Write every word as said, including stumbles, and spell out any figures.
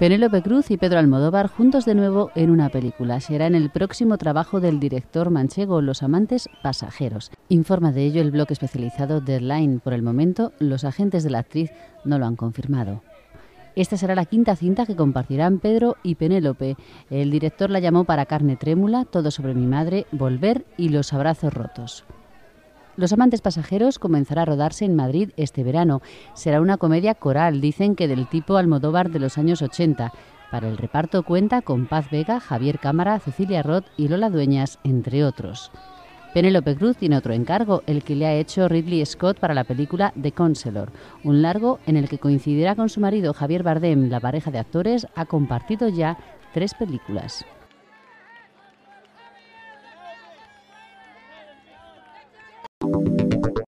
Penélope Cruz y Pedro Almodóvar juntos de nuevo en una película. Será en el próximo trabajo del director manchego Los Amantes Pasajeros. Informa de ello el blog especializado Deadline. Por el momento, los agentes de la actriz no lo han confirmado. Esta será la quinta cinta que compartirán Pedro y Penélope. El director la llamó para Carne Trémula, Todo sobre mi madre, Volver y Los Abrazos Rotos. Los Amantes Pasajeros comenzará a rodarse en Madrid este verano. Será una comedia coral, dicen que del tipo Almodóvar de los años ochenta. Para el reparto cuenta con Paz Vega, Javier Cámara, Cecilia Roth y Lola Dueñas, entre otros. Penélope Cruz tiene otro encargo, el que le ha hecho Ridley Scott para la película The Conselor, un largo en el que coincidirá con su marido Javier Bardem. La pareja de actores ha compartido ya tres películas.